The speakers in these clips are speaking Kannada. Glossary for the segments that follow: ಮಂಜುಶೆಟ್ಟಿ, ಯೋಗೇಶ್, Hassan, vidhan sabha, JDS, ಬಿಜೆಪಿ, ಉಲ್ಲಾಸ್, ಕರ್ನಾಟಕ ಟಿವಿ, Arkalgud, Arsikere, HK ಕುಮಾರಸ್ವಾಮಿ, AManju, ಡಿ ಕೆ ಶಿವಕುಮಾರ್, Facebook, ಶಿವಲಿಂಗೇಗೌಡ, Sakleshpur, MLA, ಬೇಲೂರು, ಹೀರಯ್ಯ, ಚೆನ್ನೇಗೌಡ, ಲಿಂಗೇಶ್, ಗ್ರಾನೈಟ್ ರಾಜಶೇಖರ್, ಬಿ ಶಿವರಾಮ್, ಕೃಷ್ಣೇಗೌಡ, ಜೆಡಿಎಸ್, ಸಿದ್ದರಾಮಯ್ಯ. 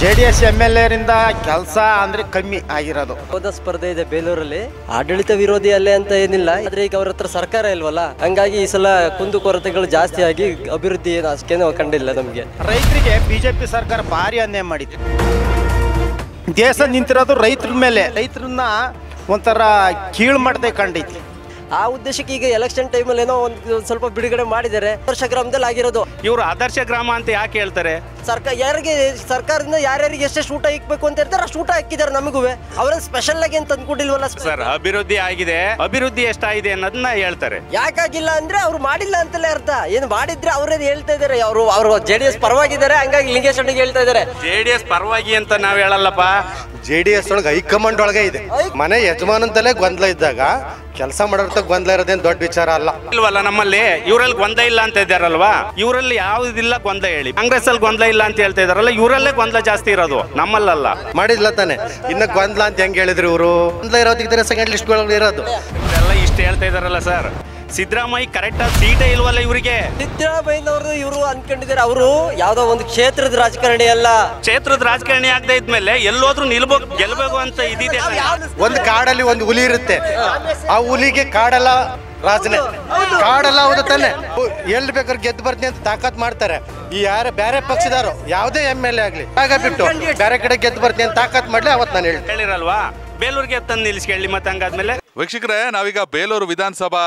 जेडीएस एमएलएरिंद केलस अंद्रे कम्मी आगिरोदु होदा स्पर्धे इदे बेलूरल्लि आडळित विरोधी अल्ले अंत एनिल्ल आद्रे ईग अवरत्र सरकार इल्वल्ल हागागि ई सल कुंदुकोरतेगळु जास्ति आगि अभिवृद्धि एनु अष्टेनू कंडिल्ल नमगे रैतरिगे बीजेपी सरकार भारी अन्याय माडिदे देश निंतिरोदु रैतर मेले रैतरन्न ओंदर कीळु माडदे कंडैति आ उद्देशक्के ईग एलेक्षन टाइम अल्लेनो ओंदु स्वल्प बिडुगडे माडिदारे आदर्श ग्रामदल्लि आगिरोदु इवरु आदर्श ग्राम अंत याके हेळ्तारे ಸರ್ಕಾರ ಯಾರಿಗೆ ಸರ್ಕಾರದಿಂದ ಯಾರ್ಯಾರಿಗೆ ಎಷ್ಟು ಶೂಟ ಹಾಕಬೇಕು ಅಂತ ಹೇಳ್ತಾರೆ ಆ ಶೂಟ ಹಾಕಿದ್ದಾರೆ ನಮಗುವೆ ಅವರ ಸ್ಪೆಷಲ್ ಆಗಿ ಅಂತ ಅಂದ್ಕೊಂಡಿಲ್ವಲ್ಲ ಸರ್ ಅಭಿವೃದ್ಧಿ ಆಗಿದೆ ಅಭಿವೃದ್ಧಿ ಎಷ್ಟು ಆಗಿದೆ ಅನ್ನೋದನ್ನ ಹೇಳ್ತಾರೆ ಯಾಕಾಗಿಲ್ಲ ಅಂದ್ರೆ ಅವರು ಮಾಡಿಲ್ಲ ಅಂತಲೇ ಅರ್ಥ ಏನು ಮಾಡಿದ್ರೆ ಅವರೇ ಹೇಳ್ತಾ ಇದ್ದಾರೆ ಅವರು ಜೆಡಿಎಸ್ ಪರವಾಗಿ ಇದ್ದಾರೆ ಹಾಗಾಗಿ ಲಿಂಗೇಶ್ ಅಣ್ಣಗೆ ಹೇಳ್ತಾ ಇದ್ದಾರೆ ಜೆಡಿಎಸ್ ಪರವಾಗಿ ಅಂತ ನಾವು ಹೇಳಲ್ಲಪ್ಪ ಜೆಡಿಎಸ್ ಒಳಗೆ ಹೈ ಕಮಾಂಡ್ ಒಳಗೆ ಇದೆ ಮನೆ ಯಜಮಾನಂತಲೇ ಗೊಂದಲ ಇದ್ದಾಗ ಕೆಲಸ ಮಾಡೋರ್ತ ಗೊಂದಲ ಇರೋದೇನು ದೊಡ್ಡ ವಿಚಾರ ಅಲ್ಲ ಇಲ್ವಲ್ಲ ನಮ್ಮಲ್ಲಿ ಇವರಲ್ಲಿ ಗೊಂದಲ ಇಲ್ಲ ಅಂತ ಇದ್ದಾರಲ್ವಾ ಇವರಲ್ಲಿ ಯಾವುದಿಲ್ಲ ಗೊಂದಲ ಹೇಳಿ ಕಾಂಗ್ರೆಸ್ ಅಲ್ಲಿ ಗೊಂದಲ ಇಲ್ಲ ಅಂತ ಹೇಳ್ತಾ ಇದ್ದಾರಲ್ಲ ಇವರಲ್ಲೇ ಗೊಂದಲ ಜಾಸ್ತಿ ಇರೋದು ನಮ್ಮಲ್ಲಲ್ಲ ಮಾಡಿದ್ಲ ತಾನೆ ಇನ್ನ ಗೊಂದಲ ಅಂತ ಹೆಂಗ್ ಹೇಳಿದ್ರು ಇವರು ಗೊಂದಲ ಇರೋದಿದ್ರೆ ಸೆಕೆಂಡ್ ಲಿಸ್ಟ್ ಗಳಲ್ಲಿ ಇರೋದು ಇದೆಲ್ಲ ಇಷ್ಟ ಹೇಳ್ತಾ ಇದ್ದಾರಲ್ಲ ಸರ್ ಸಿದ್ದರಾಮಯ್ಯ ಕರೆಕ್ಟ್ ಆಗಿ ಸೀಟೇ ಇಲ್ವಲ್ಲ ಇವರಿಗೆ ಸಿದ್ದರಾಮಯ್ಯನವರು ಇವರು ಅನ್ಕೊಂಡಿದ್ದಾರೆ ಅವರು ಯಾವ್ದೋ ಒಂದು ಕ್ಷೇತ್ರದ ರಾಜಕಾರಣಿ ಅಲ್ಲ ಕ್ಷೇತ್ರದ ರಾಜಕಾರಣಿ ಆಗದೆ ಇದ್ಮೇಲೆ ಎಲ್ಲೋದ್ರೂ ನಿಲ್ಬೇಕು ಗೆಲ್ಲಬೇಕು ಅಂತ ಇದಿದೆ ಒಂದು ಕಾಡಲ್ಲಿ ಒಂದು ಹುಲಿ ಇರುತ್ತೆ ಆ ಹುಲಿಗೆ ಕಾಡಲ್ಲ ರಾಜನೇ ಕಾಡಲ್ಲ ಹೌದು ತಾನೆ ಎಲ್ಲಿ ಬೇಕಾದ್ರೆ ಗೆದ್ದು ಬರ್ತೀನಿ ಅಂತ ತಾಕತ್ ಮಾಡ್ತಾರೆ ಈ ಯಾರು ಬೇರೆ ಪಕ್ಷದಾರು ಯಾವುದೇ ಎಂಎಲ್ಎ ಆಗಲಿ ಹಾಗಾಗ್ಬಿಟ್ಟು ಬೇರೆ ಕಡೆ ಗೆದ್ದು ಬರ್ತೀನಿ ಅಂತ ತಾಕತ್ ಮಾಡ್ಲಿ ಅವತ್ತು ನಾನು ಹೇಳಿರಲ್ವಾ ಬೇಲೂರಿಗೆ ತಂದು ನಿಲ್ಲಿಸ್ಕೊಳ್ಳಿ ಮತ್ತೆ ಹಂಗಾದ್ಮೇಲೆ ವೀಕ್ಷಕರೇ ನಾವೀಗ ಬೇಲೂರು ವಿಧಾನಸಭಾ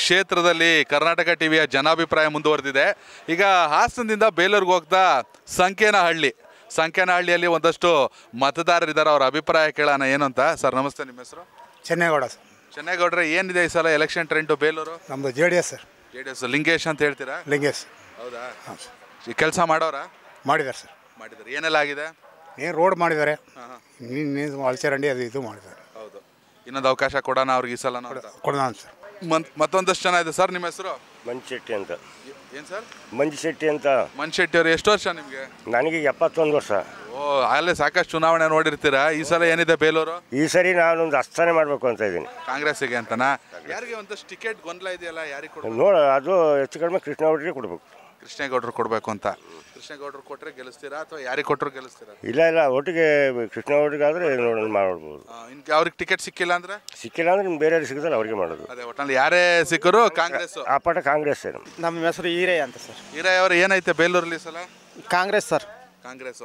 ಕ್ಷೇತ್ರದಲ್ಲಿ ಕರ್ನಾಟಕ ಟಿವಿಯ ಜನಾಭಿಪ್ರಾಯ ಮುಂದುವರೆದಿದೆ. ಈಗ ಹಾಸನದಿಂದ ಬೇಲೂರಿಗೆ ಹೋಗ್ತಾ ಸಂಕೇನಹಳ್ಳಿಯಲ್ಲಿ ಒಂದಷ್ಟು ಮತದಾರರಿದ್ದಾರೆ, ಅವರ ಅಭಿಪ್ರಾಯ ಕೇಳೋಣ ಏನು ಅಂತ. ಸರ್ ನಮಸ್ತೆ, ನಿಮ್ಮ ಹೆಸರು? ಚೆನ್ನೇಗೌಡ ಸರ್. ಚೆನ್ನೇಗೌಡ್ರೆ, ಏನಿದೆ ಈ ಸಲ ಎಲೆಕ್ಷನ್ ಟ್ರೆಂಡು ಬೇಲೂರು? ನಮ್ಮದು ಜೆಡಿಎಸ್ ಸರ್. ಜೆಡಿಎಸ್ ಲಿಂಗೇಶ್ ಅಂತ ಹೇಳ್ತೀರಾ? ಲಿಂಗೇಶ್ ಹೌದಾ? ಈ ಕೆಲಸ ಮಾಡೋರಾ? ಮಾಡಿದ್ದಾರೆ ಸರ್. ಮಾಡಿದ್ದಾರೆ, ಏನೆಲ್ಲ ಆಗಿದೆ? ಏನು ರೋಡ್ ಮಾಡಿದ್ದಾರೆ, ಅಳಚರಂಡಿ ಅದು ಇದು ಮಾಡಿದ್ದಾರೆ. ಹೌದು, ಇನ್ನೊಂದು ಅವಕಾಶ ಕೊಡೋಣ ಅವ್ರಿಗೆ ಈ ಸಲ ಕೊಡೋಣ ಸರ್. ಮತ್ತೊಂದಷ್ಟು ಜನ ಇದೆ. ಸರ್ ನಿಮ್ಮ ಹೆಸರು? ಮಂಜುಶೆಟ್ಟಿ ಅಂತ. ಏನು ಸರ್? ಮಂಜುಶೆಟ್ಟಿ ಅಂತ. ಮಂಜುಶೆಟ್ಟಿ ಅವರು, ಎಷ್ಟು ವರ್ಷ ನಿಮಗೆ? ನನಗೆ 71 ವರ್ಷ. ಓ, ಅಲ್ಲೇ ಸಾಕಷ್ಟು ಚುನಾವಣೆ ನೋಡಿರ್ತೀರಾ. ಈ ಸಲ ಏನಿದೆ ಬೇಲೂರು? ಈ ಸರಿ ನಾನೊಂದು ಅಸ್ಥಾನೆ ಮಾಡಬೇಕು ಅಂತ ಇದ್ದೀನಿ. ಕಾಂಗ್ರೆಸ್ಸಿಗೆ ಅಂತನಾ? ಯಾರಿಗೆ ಒಂದಷ್ಟು ಟಿಕೆಟ್ ಗೊಂದಲ ಇದೆಯಲ್ಲ, ಯಾರಿಗೆ ಕೊಡಬೇಕು ನೋಡ? ಅದು ಹೆಚ್ಚು ಕಡಿಮೆ ಕೃಷ್ಣೇಗೌಡರಿಗೆ ಕೊಡಬೇಕು. ಕೃಷ್ಣೇಗೌಡರು ಕೊಡಬೇಕು ಅಂತ. ಕೃಷ್ಣೇಗೌಡರು ಕೊಟ್ಟರೆ ಗೆಲ್ಲಿಸ್ತೀರಾ ಅಥವಾ ಯಾರಿಗೆ ಕೊಟ್ಟರು ಗೆಲ್ಲಿಸ್ತೀರಾ? ಇಲ್ಲ ಒಟ್ಟಿಗೆ ಕೃಷ್ಣೇಗೌಡರಿಗಾದರೆ ನೋಡೋದು ಮಾಡ್ಬೋದು. ಇನ್ಕೆ ಅವ್ರಿಗೆ ಟಿಕೆಟ್ ಸಿಕ್ಕಿಲ್ಲ ಅಂದರೆ? ಸಿಕ್ಕಿಲ್ಲ ಅಂದರೆ ನಿಮ್ಗೆ ಬೇರೆ ಸಿಗುತ್ತಲ್ಲ ಅವ್ರಿಗೆ ಮಾಡೋದು. ಅದೇ, ಒಟ್ಟಲ್ಲಿ ಯಾರೇ ಸಿಕ್ಕರು ಕಾಂಗ್ರೆಸ್, ಆ ಪಾಠ ಕಾಂಗ್ರೆಸ್. ನಮ್ಮ ಹೆಸರು ಹೀರಯ್ಯ ಅಂತ ಸರ್. ಹೀರಯ್ಯ ಅವರು, ಏನೈತೆ ಬೇಲೂರಲ್ಲಿ ಸಲ? ಕಾಂಗ್ರೆಸ್ ಸರ್, ಕಾಂಗ್ರೆಸ್.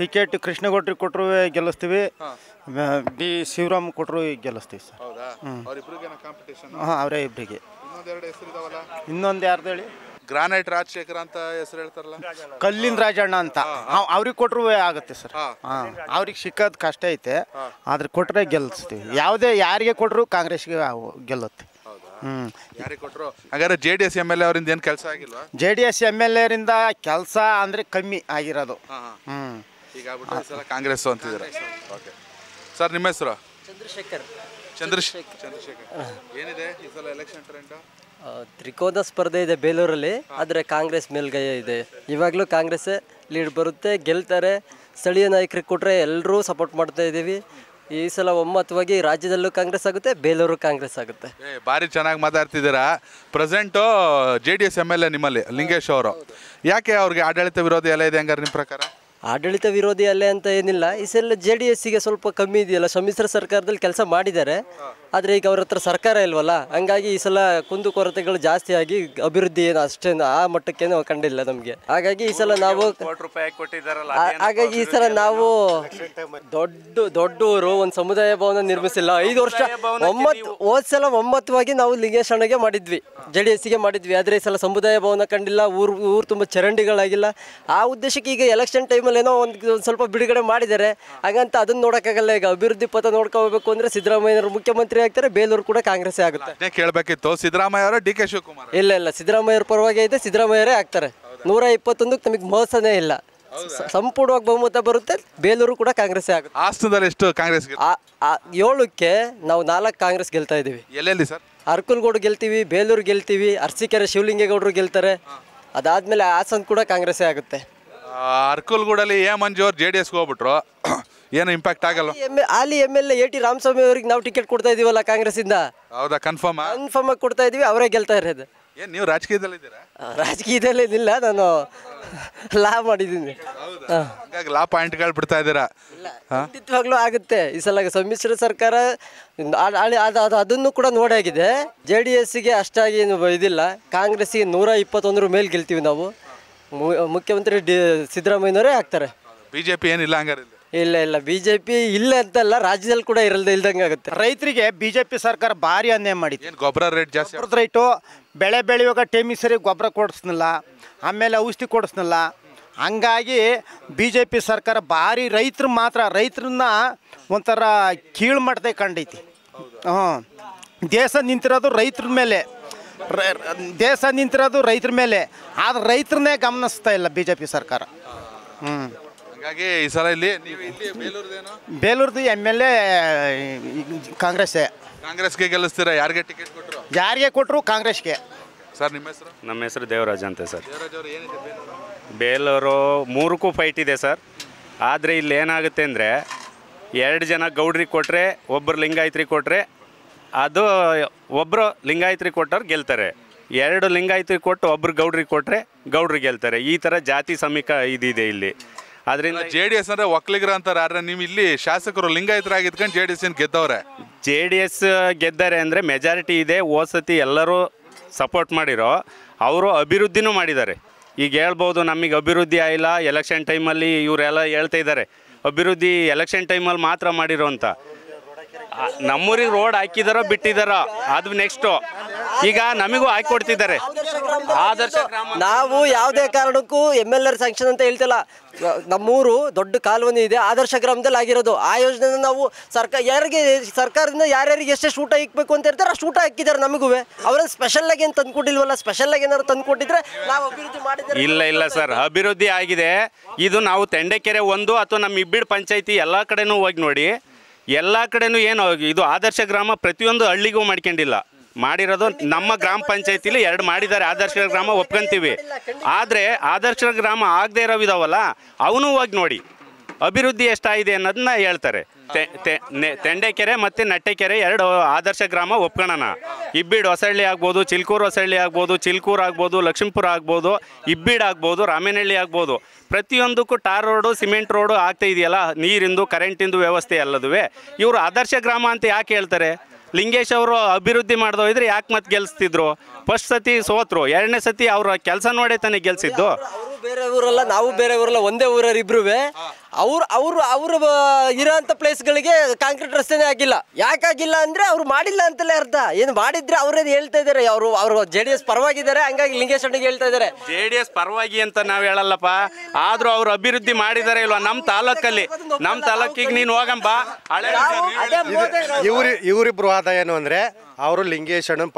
ಟಿಕೆಟ್ ಕೃಷ್ಣೇಗೌಡರಿಗೆ ಕೊಟ್ಟರು ಗೆಲ್ಲಿಸ್ತೀವಿ, ಬಿ ಶಿವರಾಮ್ ಕೊಟ್ಟರು ಗೆಲ್ಲಿಸ್ತೀವಿ ಸರ್. ಹೌದಾ? ಅವರಿಬ್ಬರಿಗೇನ ಕಾಂಪಿಟೇಷನ್? ಹಾಂ, ಅವರೇ ಇಬ್ಬರಿಗೆ. ಇನ್ನೊಂದೆರಡು ಹೆಸರು ಇದಾವಲ್ಲ, ಇನ್ನೊಂದು ಯಾರ್ದು ಹೇಳಿ? ಗ್ರಾನೈಟ್ ರಾಜಶೇಖರ್ ಅಂತ ಹೆಸರು ಹೇಳ್ತಾರಲ್ಲ, ಕಲ್ಲಿನ ರಾಜಣ್ಣ ಅಂತ, ಅವ್ರಿಗೆ ಕೊಟ್ಟರು ಆಗುತ್ತೆ ಸರ್. ಅವ್ರಿಗೆ ಸಿಕ್ಕದ್ ಕಷ್ಟ ಐತೆ, ಆದ್ರೆ ಕೊಟ್ಟರೆ ಗೆಲ್ಲಿಸ್ತೀವಿ. ಯಾವುದೇ ಯಾರಿಗೆ ಕೊಟ್ಟರು ಕಾಂಗ್ರೆಸ್ಗೆ ಗೆಲ್ಲುತ್ತೆ. ಹಾಗಾದ್ರೆ ಜೆಡಿಎಸ್ ಎಂಎಲ್ಎ ಅವರಿಂದ ಏನು ಕೆಲಸ ಆಗಿಲ್ವಾ? ಜೆಡಿಎಸ್ ಎಂಎಲ್ಎ ರಿಂದ ಕೆಲಸ ಅಂದ್ರೆ ಕಮ್ಮಿ ಆಗಿರೋದು. ಈಗ ಕಾಂಗ್ರೆಸ್ ಅಂತಿದ್ದಾರೆ. ಸರ್ ನಿಮ್ಮ ಹೆಸರು? ಚಂದ್ರಶೇಖರ್. ಏನಿದೆ ಈ ಸಲ ಎಲೆಕ್ಷನ್ ಟ್ರೆಂಡ್? ತ್ರಿಕೋನ ಸ್ಪರ್ಧೆ ಇದೆ ಬೇಲೂರಲ್ಲಿ, ಆದರೆ ಕಾಂಗ್ರೆಸ್ ಮೇಲ್ಗೈ ಇದೆ. ಇವಾಗಲೂ ಕಾಂಗ್ರೆಸ್ಸೇ ಲೀಡ್ ಬರುತ್ತೆ, ಗೆಲ್ತಾರೆ. ಸ್ಥಳೀಯ ನಾಯಕರಿಗೆ ಕೊಟ್ಟರೆ ಎಲ್ಲರೂ ಸಪೋರ್ಟ್ ಮಾಡ್ತಾ ಇದ್ದೀವಿ. ಈ ಸಲ ಒಮ್ಮತವಾಗಿ ರಾಜ್ಯದಲ್ಲೂ ಕಾಂಗ್ರೆಸ್ ಆಗುತ್ತೆ, ಬೇಲೂರು ಕಾಂಗ್ರೆಸ್ ಆಗುತ್ತೆ. ಭಾರಿ ಚೆನ್ನಾಗಿ ಮಾತಾಡ್ತಿದ್ದೀರಾ. ಪ್ರೆಸೆಂಟು JDS MLA ನಿಮ್ಮಲ್ಲಿ ಲಿಂಗೇಶ್ ಅವರು, ಯಾಕೆ ಅವ್ರಿಗೆ ಆಡಳಿತ ವಿರೋಧಿ ಅಲೆ ಇದೆ ಹಂಗಾರೆ ನಿಮ್ಮ ಪ್ರಕಾರ? ಆಡಳಿತ ವಿರೋಧಿ ಅಲ್ಲೇ ಅಂತ ಏನಿಲ್ಲ. ಈ ಸಲ JDSಗೆ ಸ್ವಲ್ಪ ಕಮ್ಮಿ ಇದೆಯಲ್ಲ, ಸಮ್ಮಿಶ್ರ ಸರ್ಕಾರದಲ್ಲಿ ಕೆಲಸ ಮಾಡಿದ್ದಾರೆ, ಆದರೆ ಈಗ ಅವ್ರ ಹತ್ರ ಸರ್ಕಾರ ಇಲ್ವಲ್ಲ, ಹಂಗಾಗಿ ಈ ಸಲ ಕುಂದುಕೊರತೆಗಳು ಜಾಸ್ತಿ ಆಗಿ ಅಭಿವೃದ್ಧಿ ಏನು ಅಷ್ಟೇನು ಆ ಮಟ್ಟಕ್ಕೇನು ಕಂಡಿಲ್ಲ ನಮಗೆ. ಹಾಗಾಗಿ ಈ ಸಲ ನಾವು ದೊಡ್ಡ ಊರು, ಒಂದು ಸಮುದಾಯ ಭವನ ನಿರ್ಮಿಸಿಲ್ಲ 5 ವರ್ಷ. ಹೋದ್ಸಲ ಒಮ್ಮತವಾಗಿ ನಾವು ಲಿಂಗೇಶ್ ಅಣ್ಣಗೆ ಮಾಡಿದ್ವಿ, JDSಗೆ ಮಾಡಿದ್ವಿ, ಆದರೆ ಈ ಸಲ ಸಮುದಾಯ ಭವನ ಕಂಡಿಲ್ಲ, ಊರು ತುಂಬ ಚರಂಡಿಗಳಾಗಿಲ್ಲ. ಆ ಉದ್ದೇಶಕ್ಕೆ ಈಗ ಎಲೆಕ್ಷನ್ ಟೈಮಲ್ಲಿ ಏನೋ ಒಂದು ಸ್ವಲ್ಪ ಬಿಡುಗಡೆ ಮಾಡಿದ್ದಾರೆ, ಹಾಗಂತ ಅದನ್ನ ನೋಡೋಕ್ಕಾಗಲ್ಲ. ಈಗ ಅಭಿವೃದ್ಧಿ ಪಥ ನೋಡ್ಕೋಬೇಕು ಅಂದ್ರೆ ಸಿದ್ದರಾಮಯ್ಯನವರು ಮುಖ್ಯಮಂತ್ರಿ ಆಗ್ತಾರೆ, ಬೇಲೂರು ಕೂಡ ಕಾಂಗ್ರೆಸ್ ಆಗುತ್ತೆ. ಕೇಳಬೇಕಿತ್ತು ಸಿದ್ದರಾಮಯ್ಯ ಅವರ, ಡಿ ಕೆ ಶಿವಕುಮಾರ್? ಇಲ್ಲ ಸಿದ್ದರಾಮಯ್ಯವ್ರ ಪರವಾಗಿ ಐತೆ, ಸಿದ್ದರಾಮಯ್ಯವರೇ ಆಗ್ತಾರೆ. 121ಕ್ಕೆ ನಮಗೆ ಮೋಸನೇ ಇಲ್ಲ, ಸಂಪೂರ್ಣವಾಗಿ ಬಹುಮತ ಬರುತ್ತೆ, ಬೇಲೂರು ಕೂಡ ಕಾಂಗ್ರೆಸ್ ಆಗುತ್ತೆ. ಹಾಸನದಲ್ಲಿ ಎಷ್ಟು ಕಾಂಗ್ರೆಸ್? 7ಕ್ಕೆ ನಾವು 4 ಕಾಂಗ್ರೆಸ್ ಗೆಲ್ತಾ ಇದೀವಿ. ಎಲ್ಲೆಲ್ಲಿ ಸರ್? ಅರ್ಕಲ್ಗೂಡು ಗೆಲ್ತೀವಿ, ಬೇಲೂರು ಗೆಲ್ತೀವಿ, ಅರಸೀಕೆರೆ ಶಿವಲಿಂಗೇಗೌಡರು ಗೆಲ್ತಾರೆ. ಅದಾದ್ಮೇಲೆ ಹಾಸನ್ ಕೂಡ ಕಾಂಗ್ರೆಸ್ಸೇ ಆಗುತ್ತೆ. ಅರ್ಕಲ್ಗೂಡಲ್ಲಿ ಮಂಜು ಅವ್ರು JDSಗೆ ಹೋಗ್ಬಿಟ್ರು, ಏನು ಇಂಪ್ಯಾಕ್ಟ್ ಆಗಲ್ಲ? ಅಲ್ಲಿ MLA AT ರಾಮಸ್ವಾಮಿ ಅವರಿಗೆ ನಾವು ಟಿಕೆಟ್ ಕೊಡ್ತಾ ಇದೀವಲ್ಲ ಕಾಂಗ್ರೆಸ್ ಇಂದ. ಹೌದಾ? ಕನ್ಫರ್ಮ್ ಆಗಿ ಕೊಡ್ತಾ ಇದೀವಿ, ಅವರೇ ಗೆಲ್ತಾ ಇರೋದು. ಏನು ನೀವು ರಾಜಕೀಯದಲ್ಲಿ ಇದ್ದೀರಾ? ರಾಜಕೀಯದಲ್ಲಿ ಇಲ್ಲ, ನಾನು ಲಾ ಮಾಡಿದ್ದೀನಿ. ಹೌದಾ? ಹಾಗಾಗಿ ಲಾ ಪಾಯಿಂಟ್ಗಳು ಬಿಡ್ತಾ ಇದ್ದೀರಾ? ಇಲ್ಲ, ಖಂಡಿತವಾಗ್ಲೂ ಆಗುತ್ತೆ. ಈ ಸಲ ಸಮ್ಮಿಶ್ರ ಸರ್ಕಾರ ಅದನ್ನು ಕೂಡ ನೋಡಾಗಿದೆ. ಜೆಡಿಎಸ್ಗೆ ಅಷ್ಟಾಗಿ ಏನು ಇದಿಲ್ಲ, ಕಾಂಗ್ರೆಸ್ಗೆ 121 ಮೇಲೆ ಗೆಲ್ತೀವಿ ನಾವು. ಮುಖ್ಯಮಂತ್ರಿ ಸಿದ್ದರಾಮಯ್ಯನವರೇ ಆಗ್ತಾರೆ. ಬಿಜೆಪಿ ಏನಿಲ್ಲ ಹಂಗಾರೆ? ಇಲ್ಲ ಇಲ್ಲ, ಬಿಜೆಪಿ ಇಲ್ಲ ಅಂತಲ್ಲ, ರಾಜ್ಯದಲ್ಲಿ ಕೂಡ ಇಲ್ದಂಗೆ ಆಗುತ್ತೆ. ರೈತರಿಗೆ ಬಿಜೆಪಿ ಸರ್ಕಾರ ಭಾರಿ ಅನ್ಯಾಯ ಮಾಡಿದೆ. ಗೊಬ್ಬರ ರೇಟ್ ಜಾಸ್ತಿ, ಗೊಬ್ಬರದ ರೇಟು, ಬೆಳೆ ಬೆಳೆಯುವಾಗ ಟೈಮಿಗೆ ಸರಿ ಗೊಬ್ಬರ ಕೊಡಿಸ್ನಲ್ಲ, ಆಮೇಲೆ ಔಷಧಿ ಕೊಡಿಸ್ನಲ್ಲ. ಹಂಗಾಗಿ ಬಿಜೆಪಿ ಸರ್ಕಾರ ಭಾರಿ ರೈತರು ಮಾತ್ರ ರೈತರನ್ನ ಒಂಥರ ಕೀಳು ಮಾಡ್ದೆ ಕಂಡೈತಿ. ಹ್ಞೂ, ದೇಶ ನಿಂತಿರೋದು ರೈತರ ಮೇಲೆ, ಆದ್ರೆ ರೈತರನ್ನೇ ಗಮನಿಸ್ತಾ ಇಲ್ಲ ಬಿಜೆಪಿ ಸರ್ಕಾರ. ಹ್ಞೂ, ಹಾಗಾಗಿ ಈ ಸಲ ಬೇಲೂರ್ದು MLA ಕಾಂಗ್ರೆಸ್ಗೆ ಗೆಲ್ಲಿಸ್ತೀರಾ? ಯಾರಿಗೆ ಟಿಕೆಟ್ ಕೊಟ್ಟರು? ಯಾರಿಗೆ ಕೊಟ್ಟರು ಕಾಂಗ್ರೆಸ್ಗೆ. ಸರ್ ನಿಮ್ಮ ಹೆಸರು? ನಮ್ಮ ಹೆಸರು ದೇವರಾಜ್ ಅಂತ ಸರ್. ದೇವರಾಜ್ ಅವರು, ಏನಿದೆ ಬೇಲೂರು? 3ಕ್ಕೂ ಫೈಟ್ ಇದೆ ಸರ್. ಆದರೆ ಇಲ್ಲಿ ಏನಾಗುತ್ತೆ ಅಂದರೆ 2 ಜನ ಗೌಡ್ರಿಗೆ ಕೊಟ್ಟರೆ, ಒಬ್ಬರು ಲಿಂಗಾಯತ್ರಿಗೆ ಕೊಟ್ಟರೆ, ಅದು ಒಬ್ಬರು ಲಿಂಗಾಯತ್ರಿಗೆ ಕೊಟ್ಟವ್ರು ಗೆಲ್ತಾರೆ. 2 ಲಿಂಗಾಯತ್ರಿಗೆ ಕೊಟ್ಟು ಒಬ್ಬರು ಗೌಡ್ರಿಗೆ ಕೊಟ್ಟರೆ ಗೌಡ್ರು ಗೆಲ್ತಾರೆ. ಈ ಥರ ಜಾತಿ ಸಮೀಕ ಇದಿದೆ ಇಲ್ಲಿ. ಅದರಿಂದ JDS ಅಂದರೆ ಒಕ್ಕಲಿಗರ ಅಂತಾರೆ. ಆದರೆ ನೀವು ಇಲ್ಲಿ ಶಾಸಕರು ಲಿಂಗಾಯತರಾಗಿದ್ಕೊಂಡು JDS ಗೆದ್ದವ್ರೆ. JDS ಗೆದ್ದಾರೆ ಅಂದರೆ ಮೆಜಾರಿಟಿ ಇದೆ. ಓಸತಿ ಎಲ್ಲರೂ ಸಪೋರ್ಟ್ ಮಾಡಿರೋ, ಅವರು ಅಭಿವೃದ್ಧಿನೂ ಮಾಡಿದ್ದಾರೆ. ಈಗ ಹೇಳ್ಬೋದು ನಮಗೆ ಅಭಿವೃದ್ಧಿ ಆಯಿಲ್ಲ ಎಲೆಕ್ಷನ್ ಟೈಮಲ್ಲಿ, ಇವರೆಲ್ಲ ಹೇಳ್ತಾ ಇದ್ದಾರೆ ಅಭಿವೃದ್ಧಿ ಎಲೆಕ್ಷನ್ ಟೈಮಲ್ಲಿ ಮಾತ್ರ ಮಾಡಿರೋ ಅಂತ. ನಮ್ಮೂರಿಗೆ ರೋಡ್ ಹಾಕಿದಾರೋ ಬಿಟ್ಟಿದಾರೋ ಅದು ನೆಕ್ಸ್ಟು. ಈಗ ನಮಗೂ ಹಾಕಿ ಕೊಡ್ತಿದ್ದಾರೆ. ಆದರ್ಶ ನಾವು ಯಾವುದೇ ಕಾರಣಕ್ಕೂ MLA ಸ್ಯಾಂಕ್ಷನ್ ಅಂತ ಹೇಳ್ತಿಲ್ಲ. ನಮ್ಮೂರು ದೊಡ್ಡ ಕಾಲೋನಿ ಇದೆ, ಆದರ್ಶ ಗ್ರಾಮದಲ್ಲಿ ಆಗಿರೋದು. ಆ ಯೋಜನೆ ನಾವು ಯಾರಿಗೆ ಸರ್ಕಾರದಿಂದ ಯಾರ್ಯಾರಿಗೆ ಎಷ್ಟೆಷ್ಟು ಊಟ ಇಕ್ಬೇಕು ಅಂತ ಇರ್ತಾರೆ ಅಷ್ಟು ಊಟ ಹಾಕಿದ್ದಾರೆ. ನಮಗೂ ಅವರೇ ಸ್ಪೆಷಲ್ ಆಗಿ ಏನು ತಂದುಕೊಟ್ಟಿಲ್ವಲ್ಲ, ಸ್ಪೆಷಲ್ ಆಗಿ ಏನಾದ್ರು ತಂದುಕೊಟ್ಟಿದ್ರೆ ನಾವು ಅಭಿವೃದ್ಧಿ ಮಾಡಿದ್ರೆ. ಇಲ್ಲ ಇಲ್ಲ ಸರ್, ಅಭಿವೃದ್ಧಿ ಆಗಿದೆ. ಇದು ನಾವು ತೆಂಡೆಕೆರೆ 1 ಅಥವಾ ನಮ್ಮ ಇಬ್ಬಿಡ್ ಪಂಚಾಯಿತಿ ಎಲ್ಲ ಕಡೆನೂ ಹೋಗಿ ನೋಡಿ, ಎಲ್ಲ ಕಡೆನೂ ಏನು ಇದು ಆದರ್ಶ ಗ್ರಾಮ ಪ್ರತಿಯೊಂದು ಹಳ್ಳಿಗೂ ಮಾಡ್ಕೊಂಡಿಲ್ಲ, ಮಾಡಿರೋದು ನಮ್ಮ ಗ್ರಾಮ ಪಂಚಾಯತಿಲಿ 2 ಮಾಡಿದ್ದಾರೆ. ಆದರ್ಶ ಗ್ರಾಮ ಒಪ್ಕೊಂತೀವಿ, ಆದರೆ ಆದರ್ಶ ಗ್ರಾಮ ಆಗದೆ ಇರೋವಿದಾವಲ್ಲ ಅವನು ಹೋಗಿ ನೋಡಿ ಅಭಿವೃದ್ಧಿ ಎಷ್ಟಾಗಿದೆ ಅನ್ನೋದನ್ನ ಹೇಳ್ತಾರೆ. ತೆಂಡೆಕೆರೆ ಮತ್ತು ನಟ್ಟೆಕೆರೆ 2 ಆದರ್ಶ ಗ್ರಾಮ ಒಪ್ಕೊಳ್ಳೋಣ. ಇಬ್ಬಿಡ್ ಹೊಸಳ್ಳಿ ಆಗ್ಬೋದು, ಚಿಲ್ಕೂರು ಹೊಸಳ್ಳಿ ಆಗ್ಬೋದು, ಚಿಲ್ಕೂರು ಆಗ್ಬೋದು, ಲಕ್ಷ್ಮೀಪುರ ಆಗ್ಬೋದು, ಇಬ್ಬಿಡ್ ಆಗ್ಬೋದು, ರಾಮೇನಹಳ್ಳಿ ಆಗ್ಬೋದು, ಪ್ರತಿಯೊಂದಕ್ಕೂ ಟಾರ್ ರೋಡು ಸಿಮೆಂಟ್ ರೋಡು ಆಗ್ತಾ ಇದೆಯಲ್ಲ, ನೀರಿಂದು ಕರೆಂಟಿಂದು ವ್ಯವಸ್ಥೆ ಎಲ್ಲದುವೆ. ಇವರು ಆದರ್ಶ ಗ್ರಾಮ ಅಂತ ಯಾಕೆ ಹೇಳ್ತಾರೆ? ಲಿಂಗೇಶ್ ಅವರು ಅಭಿವೃದ್ಧಿ ಮಾಡ್ದೋ ಇದ್ರೆ ಯಾಕೆ ಮತ್ತೆ ಗೆಲ್ಸ್ತಿದ್ರು? ಫಸ್ಟ್ ಸತಿ ಸೋತ್ರು, 2ನೇ ಸತಿ ಅವರ ಕೆಲಸ ನೋಡೇ ತಾನೇ ಗೆಲ್ಸಿದ್ದು. ಬೇರೆ ಊರಲ್ಲ, ನಾವು ಬೇರೆ ಊರಲ್ಲ, ಒಂದೇ ಊರವ್ರು ಇಬ್ರು. ಅವ್ರು ಅವರು ಅವರು ಇರೋಂಥ ಪ್ಲೇಸ್ಗಳಿಗೆ ಕಾಂಕ್ರೀಟ್ ರಸ್ತೆನೇ ಆಗಿಲ್ಲ. ಯಾಕಾಗಿಲ್ಲ ಅಂದರೆ ಅವ್ರು ಮಾಡಿಲ್ಲ ಅಂತಲೇ ಅರ್ಥ. ಏನು ಮಾಡಿದ್ರೆ ಅವರೇನು ಹೇಳ್ತಾ ಇದ್ದಾರೆ, ಅವರು JDS ಪರವಾಗಿದ್ದಾರೆ, ಹಂಗಾಗಿ ಲಿಂಗೇಶ್ ಅಣ್ಣಗೆ ಹೇಳ್ತಾ ಇದ್ದಾರೆ. JDS ಪರವಾಗಿ ಅಂತ ನಾವು ಹೇಳಲ್ಲಪ್ಪ, ಆದರೂ ಅವರು ಅಭಿವೃದ್ಧಿ ಮಾಡಿದ್ದಾರೆ ಇಲ್ವಾ? ನಮ್ಮ ತಾಲೂಕಲ್ಲಿ, ನಮ್ಮ ತಾಲೂಕಿಗೆ ನೀನು ಹೋಗಂಬ. ಇವರಿಬ್ರು ವಾದ ಏನು ಅಂದರೆ ಅವರು ಲಿಂಗೇಶ್ ಅಣ್ಣನ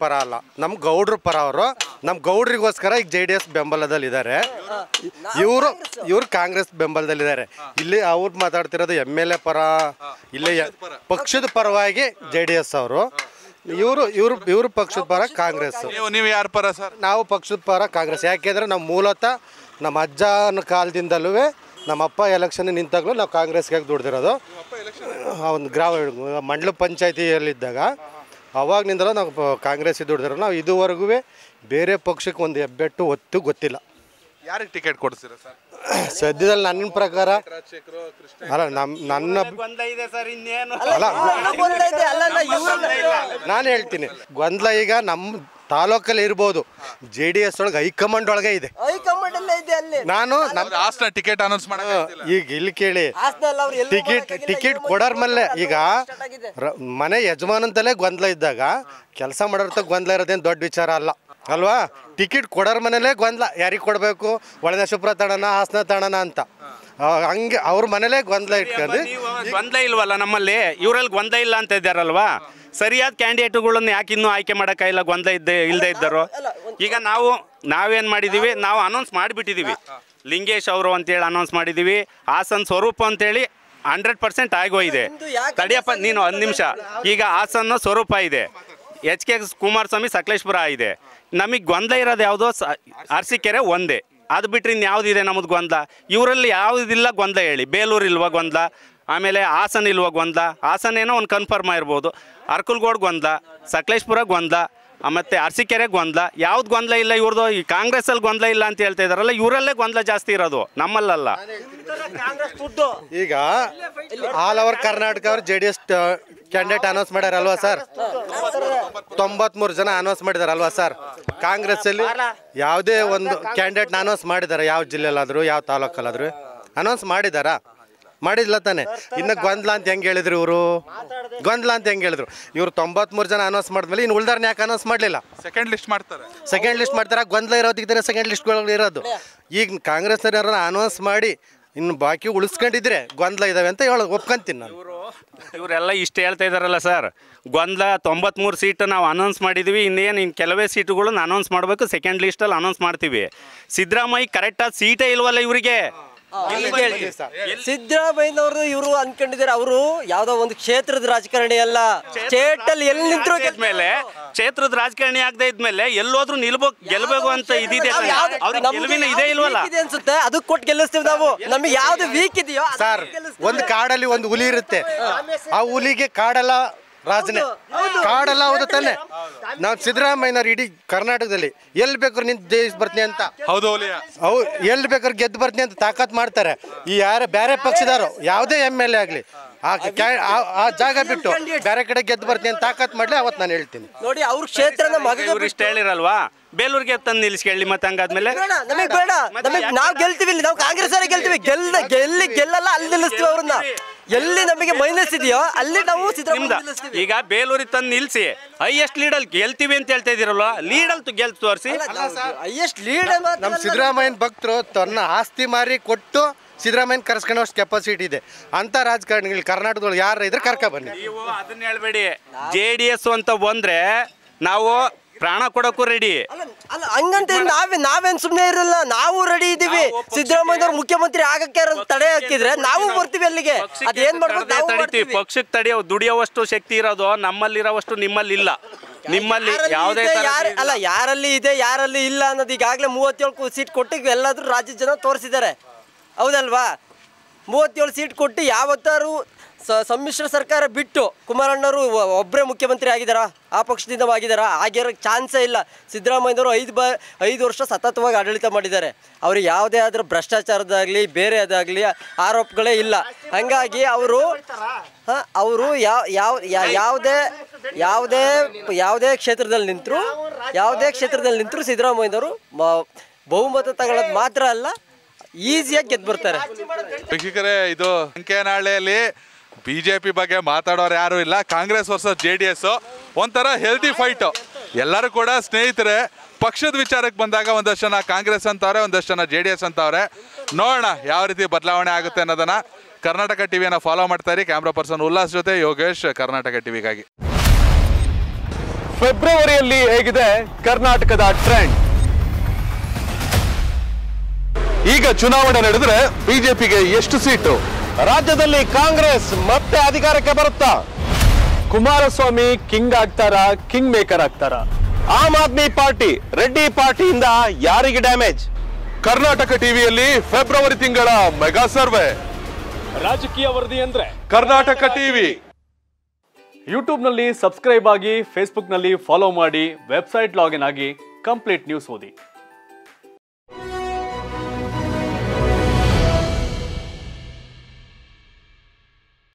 ಪರ ಅಲ್ಲ, ನಮ್ಮ ಗೌಡ್ರ ಪರ. ಅವರು ನಮ್ಮ ಗೌಡ್ರಿಗೋಸ್ಕರ ಈಗ JDS ಬೆಂಬಲದಲ್ಲಿದ್ದಾರೆ, ಇವರು ಕಾಂಗ್ರೆಸ್ ಬೆಂಬಲದಲ್ಲಿದ್ದಾರೆ. ಇಲ್ಲಿ ಅವ್ರು ಮಾತಾಡ್ತಿರೋದು MLA ಪರ, ಇಲ್ಲೇ ಪಕ್ಷದ ಪರವಾಗಿ JDS ಅವರು, ಇವರು ಪಕ್ಷದ ಪರ ಕಾಂಗ್ರೆಸ್. ನೀವು ಯಾರ ಪರ ಸರ್? ನಾವು ಪಕ್ಷದ ಪರ ಕಾಂಗ್ರೆಸ್. ಯಾಕೆಂದರೆ ನಾವು ಮೂಲತಃ ನಮ್ಮ ಅಜ್ಜನ ಕಾಲದಿಂದಲೂ ನಮ್ಮಪ್ಪ ಎಲೆಕ್ಷನ್ ನಿಂತಾಗಲೂ ನಾವು ಕಾಂಗ್ರೆಸ್ಗೆ ದುಡ್ದಿರೋದು. ಒಂದು ಗ್ರಾಮ ಮಂಡಲ ಪಂಚಾಯತಿಯಲ್ಲಿದ್ದಾಗ ಅವಾಗಿನಿಂದಲೂ ನಾವು ಕಾಂಗ್ರೆಸ್ಸಿಗೆ ದುಡ್ದಿರೋ. ನಾವು ಇದುವರೆಗೂ ಬೇರೆ ಪಕ್ಷಕ್ಕೆ ಒಂದು ಹೆಬ್ಬೆಟ್ಟು ಒತ್ತು ಗೊತ್ತಿಲ್ಲ. ಯಾರಿಗೆ ಟಿಕೆಟ್ ಕೊಡ್ತೀರಾ ಸರ್ ಸದ್ಯದಲ್ಲಿ? ನನ್ನ ಪ್ರಕಾರ ಅಲ್ಲ, ನಾನು ಹೇಳ್ತೀನಿ ಗೊಂದಲ ಈಗ ನಮ್ಮ ತಾಲೂಕಲ್ಲಿ ಇರ್ಬೋದು, JDS ಒಳಗೆ ಹೈಕಮಾಂಡ್ ಒಳಗೆ ಇದೆ. ನಾನು ಟಿಕೆಟ್ ಅನೌನ್ಸ್ ಮಾಡ ಈಗ ಇಲ್ಲಿ ಕೇಳಿ, ಟಿಕೆಟ್ ಕೊಡೋರ್ ಮೇಲೆ ಈಗ ಮನೆ ಯಜಮಾನಂತಲೇ ಗೊಂದಲ ಇದ್ದಾಗ ಕೆಲಸ ಮಾಡೋರ್ತ ಗೊಂದಲ ಇರೋದೇನು ದೊಡ್ಡ ವಿಚಾರ ಅಲ್ಲ ಅಲ್ವಾ? ಟಿಕೆಟ್ ಕೊಡೋರ ಮನೇಲೇ ಗೊಂದಲ, ಯಾರಿಗೆ ಕೊಡಬೇಕು, ಒಳನಶುಪುರ ತಾಣನ ಹಾಸನ ತಾಣನ ಅಂತ. ಹಂಗೆ ಅವ್ರ ಮನೇಲೇ ಗೊಂದಲ ಇಟ್ಕೊಂಡು ಗೊಂದಲ ಇಲ್ವಲ್ಲ ನಮ್ಮಲ್ಲಿ, ಇವರಲ್ಲಿ ಗೊಂದಲ ಇಲ್ಲ ಅಂತ ಇದ್ದಾರಲ್ವಾ? ಸರಿಯಾದ ಕ್ಯಾಂಡಿಡೇಟ್ಗಳನ್ನು ಯಾಕೆ ಇನ್ನೂ ಆಯ್ಕೆ ಮಾಡೋಕ್ಕಾಗಿಲ್ಲ? ಗೊಂದಲ ಇಲ್ಲದೆ ಇದ್ದರು. ಈಗ ನಾವೇನು ಮಾಡಿದ್ದೀವಿ, ನಾವು ಅನೌನ್ಸ್ ಮಾಡಿಬಿಟ್ಟಿದ್ದೀವಿ. ಲಿಂಗೇಶ್ ಅವರು ಅಂತೇಳಿ ಅನೌನ್ಸ್ ಮಾಡಿದ್ದೀವಿ, ಹಾಸನ್ ಸ್ವರೂಪ ಅಂತೇಳಿ 100% ಆಗೋಯಿದೆ. ತಡಿಯಪ್ಪ ನೀನು 1 ನಿಮಿಷ. ಈಗ ಹಾಸನ ಸ್ವರೂಪ ಇದೆ, HK ಕುಮಾರಸ್ವಾಮಿ ಸಕಲೇಶ್ಪುರ ಇದೆ. ನಮಗೆ ಗೊಂದಲ ಇರೋದು ಯಾವುದೋ ಅರಸೀಕೆರೆ ಒಂದೇ, ಅದು ಬಿಟ್ಟರೆ ಇನ್ನು ಯಾವುದಿದೆ ನಮ್ಮದು ಗೊಂದಲ? ಇವರಲ್ಲಿ ಯಾವುದಿಲ್ಲ ಗೊಂದಲ ಹೇಳಿ. ಬೇಲೂರು ಇಲ್ವ ಗೊಂದಲ, ಆಮೇಲೆ ಹಾಸನ ಇಲ್ವ ಗೊಂದಲ, ಹಾಸನ ಏನೋ ಒಂದು ಕನ್ಫರ್ಮ್ ಆಗಿರ್ಬೋದು, ಅರ್ಕಲ್ಗೋಡ್ ಗೊಂದಲ, ಸಕಲೇಶ್ಪುರ ಗೊಂದಲ, ಮತ್ತೆ ಅರಸೀಕೆರೆ ಗೊಂದಲ ಯಾವುದು ಗೊಂದಲ ಇಲ್ಲ ಇವರದು ಈ ಕಾಂಗ್ರೆಸ್ ಅಲ್ಲಿ ಗೊಂದಲ ಇಲ್ಲ ಅಂತ ಹೇಳ್ತಾ ಇದ್ದಾರಲ್ಲ ಇವರಲ್ಲೇ ಗೊಂದಲ ಜಾಸ್ತಿ ಇರೋದು ನಮ್ಮಲ್ಲಲ್ಲ ಕಾಂಗ್ರೆಸ್ ದುಡ್ಡು ಈಗ ಆಲ್ ಓವರ್ ಕರ್ನಾಟಕ ಅವರು ಜೆಡಿಎಸ್ ಕ್ಯಾಂಡಿಡೇಟ್ ಅನೌನ್ಸ್ ಮಾಡಿದಾರ ಅಲ್ವಾ ಸರ್ 93 ಜನ ಅನೌನ್ಸ್ ಮಾಡಿದಾರ ಅಲ್ವಾ ಸರ್ ಕಾಂಗ್ರೆಸ್ ಅಲ್ಲಿ ಯಾವುದೇ ಒಂದು ಕ್ಯಾಂಡಿಡೇಟ್ ಅನೌನ್ಸ್ ಮಾಡಿದಾರ ಯಾವ ಜಿಲ್ಲೆಯಲ್ಲಾದರೂ ಯಾವ ತಾಲೂಕಲ್ಲಾದರೂ ಅನೌನ್ಸ್ ಮಾಡಿದಾರ ಮಾಡಿಲ್ಲ ತಾನೆ ಇನ್ನು ಗೊಂದಲ ಅಂತ ಹೆಂಗೆ ಹೇಳಿದ್ರು ಇವರು ಗೊಂದಲ ಅಂತ ಹೆಂಗೆ ಹೇಳಿದ್ರು ಇವರು 93 ಜನ ಅನೌನ್ಸ್ ಮಾಡಿದ್ಮೇಲೆ ಇನ್ನು ಉಳಿದಾರನ್ನ ಯಾಕೆ ಅನೌನ್ಸ್ ಮಾಡಲಿಲ್ಲ ಸೆಕೆಂಡ್ ಲಿಸ್ಟ್ ಮಾಡ್ತಾರೆ ಗೊಂದಲ ಇರೋದಿದ್ರೆ ಸೆಕೆಂಡ್ ಲಿಸ್ಟ್ಗಳು ಇರೋದು ಈಗ ಕಾಂಗ್ರೆಸ್ನವರನ್ನ ಅನೌನ್ಸ್ ಮಾಡಿ ಇನ್ನು ಬಾಕಿ ಉಳಿಸ್ಕೊಂಡಿದ್ರೆ ಗೊಂದಲ ಇದಾವೆ ಅಂತ ಹೇಳಿ ಒಪ್ಕೊಂತೀನಿ ನಾನು ಇವರೆಲ್ಲ ಇಷ್ಟು ಹೇಳ್ತಾ ಇದ್ದಾರಲ್ಲ ಸರ್ ಗೊಂದಲ 93 ಸೀಟು ನಾವು ಅನೌನ್ಸ್ ಮಾಡಿದ್ವಿ ಇನ್ನೇನು ಇನ್ನು ಕೆಲವೇ ಸೀಟುಗಳನ್ನ ಅನೌನ್ಸ್ ಮಾಡಬೇಕು ಸೆಕೆಂಡ್ ಲಿಸ್ಟಲ್ಲಿ ಅನೌನ್ಸ್ ಮಾಡ್ತೀವಿ ಸಿದ್ದರಾಮಯ್ಯ ಕರೆಕ್ಟಾಗಿ ಸೀಟೇ ಇಲ್ವಲ್ಲ ಇವರಿಗೆ ಸಿದ್ದರಾಮಯ್ಯನವರು ಇವರು ಅನ್ಕೊಂಡಿದ್ದಾರೆ ಅವರು ಯಾವ್ದೋ ಒಂದು ಕ್ಷೇತ್ರದ ರಾಜಕಾರಣಿ ಅಲ್ಲ ಸ್ಟೇಟ್ ಅಲ್ಲಿ ಎಲ್ಲಿ ನಿಂತರೋ ಮೇಲೆ ಕ್ಷೇತ್ರದ ರಾಜಕಾರಣಿ ಆಗದೆ ಇದ್ಮೇಲೆ ಎಲ್ಲೋದ್ರು ನಿಲ್ಬೇಕು ಗೆಲ್ಬೇಕು ಅಂತ ಇದಿದೆ ಇದೇ ಇಲ್ವಲ್ಲ ಅನ್ಸುತ್ತೆ ಅದಕ್ಕೆ ಕೊಟ್ಟು ಗೆಲ್ಲಿಸ್ತೀವಿ ನಾವು ನಮ್ಗೆ ಯಾವ್ದು ವೀಕ್ ಇದೆಯೋ ಸರ್ ಒಂದು ಕಾಡಲ್ಲಿ ಒಂದು ಹುಲಿ ಇರುತ್ತೆ ಆ ಹುಲಿಗೆ ಕಾಡಲ್ಲ ರಾಜನೇ ಕಾಡಲ್ಲ ಹೌದು ತಾನೆ ನಾವು ಸಿದ್ದರಾಮಯ್ಯನವ್ರು ಇಡೀ ಕರ್ನಾಟಕದಲ್ಲಿ ಎಲ್ಲಿ ಬೇಕಾದ್ರೂ ನಿಂತು ಜಯಿಸಿ ಬರ್ತೀನಿ ಅಂತ ಹೌದು ಅವು ಎಲ್ಲಿ ಬೇಕಾದ್ರೂ ಗೆದ್ದು ಬರ್ತೀನಿ ಅಂತ ತಾಕತ್ ಮಾಡ್ತಾರೆ ಈ ಯಾರು ಬೇರೆ ಪಕ್ಷದವರು ಯಾವುದೇ MLA ಆಗಲಿ ಆ ಜಾಗ ಬಿಟ್ಟು ಬೇರೆ ಕಡೆ ಗೆದ್ದು ಬರ್ತೀನಿ ಅಂತ ತಾಕತ್ ಮಾಡಲಿ ಅವತ್ತು ನಾನು ಹೇಳ್ತೀನಿ ನೋಡಿ ಅವ್ರ ಕ್ಷೇತ್ರದ ಮಗ ಇಷ್ಟು ಹೇಳಿರಲ್ವಾ ಬೇಲೂರಿಗೆ ತಂದು ನಿಲ್ಲಿಸ್ಕೊಳ್ಳಿ ಮತ್ತೆ ಹಂಗಾದ್ಮೇಲೆ ನಮಗೆ ಬೇಡ ನಮಗೆ ನಾವು ಗೆಲ್ತೀವಿ ನಾವು ಕಾಂಗ್ರೆಸ್ ಅವರೇ ಗೆಲ್ತೀವಿ ಗೆಲ್ಲಿ ಗೆಲ್ಲಲ್ಲ ಅಲ್ಲಿ ನಿಲ್ಲಿಸ್ತೀವಿ ಅವ್ರನ್ನ ಎಲ್ಲಿ ನಮಗೆ ಮೈನಸ್ ಇದೆಯೋ ಅಲ್ಲಿ ನಾವು ಸಿದ್ದರಾಮಯ್ಯ ಈಗ ಬೇಲೂರಿಗೆ ತಂದು ನಿಲ್ಲಿಸಿ ಹೈಯೆಸ್ಟ್ ಲೀಡಲ್ಲಿ ಗೆಲ್ತೀವಿ ಅಂತ ಹೇಳ್ತಾ ಇದ್ದೀರಲ್ವಾ ಲೀಡಲ್ಲಿ ಗೆಲ್ತು ತೋರಿಸಿ ಹೈಯೆಸ್ಟ್ ಲೀಡ್ ನಮ್ಮ ಸಿದ್ದರಾಮಯ್ಯನ ಭಕ್ತರು ತನ್ನ ಆಸ್ತಿ ಮಾರಿ ಕೊಟ್ಟು ಸಿದ್ದರಾಮಯ್ಯನ ಕರ್ಸ್ಕೊಂಡಷ್ಟು ಕೆಪಾಸಿಟಿ ಇದೆ ಅಂತ ರಾಜಕಾರಣಿಗಳು ಕರ್ನಾಟಕದೊಳಗೆ ಯಾರು ಇದ್ರೆ ಕರ್ಕ ಬನ್ನಿ ನೀವು ಅದನ್ನ ಹೇಳ್ಬೇಡಿ JDS ಅಂತ ಬಂದ್ರೆ ನಾವು ಪ್ರಾಣ ಕೊಡಕ್ಕೂ ರೆಡಿ ಅಲ್ಲ ಹಂಗಂತ ನಾವೇನು ಸುಮ್ಮನೆ ಇರಲ್ಲ ನಾವು ರೆಡಿ ಇದೀವಿ ಸಿದ್ದರಾಮಯ್ಯ ಅವರು ಮುಖ್ಯಮಂತ್ರಿ ಆಗಕ್ಕೆ ತಡೆ ಹಾಕಿದ್ರೆ ನಾವು ಬರ್ತೀವಿ ಅಲ್ಲಿಗೆ ಅದೇನ್ ಮಾಡ್ಬೇಕು ತಡಿತೀವಿ ಪಕ್ಷಕ್ಕೆ ತಡೆಯೋ ದುಡಿಯೋವಷ್ಟು ಶಕ್ತಿ ಇರೋದು ನಮ್ಮಲ್ಲಿರೋವಷ್ಟು ನಿಮ್ಮಲ್ಲಿ ಇಲ್ಲ ನಿಮ್ಮಲ್ಲಿ ಯಾವುದೇ ಅಲ್ಲ ಯಾರಲ್ಲಿ ಇದೆ ಯಾರಲ್ಲಿ ಇಲ್ಲ ಅನ್ನೋದು ಈಗಾಗಲೇ 37 ಸೀಟ್ ಕೊಟ್ಟು ಎಲ್ಲಾದ್ರೂ ರಾಜ್ಯ ಜನ ತೋರಿಸಿದ್ದಾರೆ ಹೌದಲ್ವಾ 37 ಸೀಟ್ ಕೊಟ್ಟು ಯಾವತ್ತಾರು ಸಮ್ಮಿಶ್ರ ಸರ್ಕಾರ ಬಿಟ್ಟು ಕುಮಾರಣ್ಣವರು ಒಬ್ಬರೇ ಮುಖ್ಯಮಂತ್ರಿ ಆಗಿದ್ದಾರಾ ಆ ಪಕ್ಷದಿಂದ ಆಗಿದ್ದಾರಾ ಆಗಿರೋ ಚಾನ್ಸೇ ಇಲ್ಲ ಸಿದ್ದರಾಮಯ್ಯನವರು 5 ವರ್ಷ ಸತತವಾಗಿ ಆಡಳಿತ ಮಾಡಿದ್ದಾರೆ ಅವ್ರಿಗೆ ಯಾವುದೇ ಆದರೂ ಭ್ರಷ್ಟಾಚಾರದಾಗಲಿ ಬೇರೆ ಅದಾಗಲಿ ಆರೋಪಗಳೇ ಇಲ್ಲ ಹಂಗಾಗಿ ಅವರು ಯಾವುದೇ ಕ್ಷೇತ್ರದಲ್ಲಿ ನಿಂತರು ಸಿದ್ದರಾಮಯ್ಯನವರು ಬಹುಮತ ತಗೊಳ್ಳೋದು ಮಾತ್ರ ಅಲ್ಲ ಈಸಿಯಾಗಿ ಗೆದ್ದು ಬರ್ತಾರೆ ಇದು ಅಂಕೇನಹಳ್ಳಿಯಲ್ಲಿ ಬಿಜೆಪಿ ಬಗ್ಗೆ ಮಾತಾಡೋರು ಯಾರು ಇಲ್ಲ ಕಾಂಗ್ರೆಸ್ ವರ್ಸಸ್ JDS ಒಂಥರ ಹೆಲ್ದಿ ಫೈಟು ಎಲ್ಲರೂ ಕೂಡ ಸ್ನೇಹಿತರೆ ಪಕ್ಷದ ವಿಚಾರಕ್ಕೆ ಬಂದಾಗ ಒಂದಷ್ಟು ಜನ ಕಾಂಗ್ರೆಸ್ ಅಂತವ್ರೆ ಒಂದಷ್ಟು ಜನ JDS ಅಂತವ್ರೆ ನೋಡೋಣ ಯಾವ ರೀತಿ ಬದಲಾವಣೆ ಆಗುತ್ತೆ ಅನ್ನೋದನ್ನು ಕರ್ನಾಟಕ ಟಿವಿಯನ್ನು ಫಾಲೋ ಮಾಡ್ತಾ ಇರಿ ಕ್ಯಾಮ್ರಾ ಪರ್ಸನ್ ಉಲ್ಲಾಸ್ ಜೊತೆ ಯೋಗೇಶ್ ಕರ್ನಾಟಕ ಟಿವಿಗಾಗಿ ಫೆಬ್ರವರಿಯಲ್ಲಿ ಹೇಗಿದೆ ಕರ್ನಾಟಕದ ಟ್ರೆಂಡ್ ಈಗ ಚುನಾವಣೆ ನಡೆದರೆ ಬಿಜೆಪಿಗೆ ಎಷ್ಟು ಸೀಟು ರಾಜ್ಯದಲ್ಲಿ ಕಾಂಗ್ರೆಸ್ ಮತ್ತೆ ಅಧಿಕಾರಕ್ಕೆ ಬರುತ್ತಾ ಕುಮಾರಸ್ವಾಮಿ ಕಿಂಗ್ ಆಗ್ತಾರ ಕಿಂಗ್ ಮೇಕರ್ ಆಗ್ತಾರ ಆಮ್ ಆದ್ಮಿ ಪಾರ್ಟಿ ರೆಡ್ಡಿ ಪಾರ್ಟಿಯಿಂದ ಯಾರಿಗೆ ಡ್ಯಾಮೇಜ್ ಕರ್ನಾಟಕ ಟಿವಿಯಲ್ಲಿ ಫೆಬ್ರವರಿ ತಿಂಗಳ ಮೆಗಾ ಸರ್ವೆ ರಾಜಕೀಯ ವರದಿ ಅಂದ್ರೆ ಕರ್ನಾಟಕ ಟಿವಿ ಯೂಟ್ಯೂಬ್ನಲ್ಲಿ ಸಬ್ಸ್ಕ್ರೈಬ್ ಆಗಿ ಫೇಸ್ಬುಕ್ನಲ್ಲಿ ಫಾಲೋ ಮಾಡಿ ವೆಬ್ಸೈಟ್ ಲಾಗಿನ್ ಆಗಿ ಕಂಪ್ಲೀಟ್ ನ್ಯೂಸ್ ಓದಿ.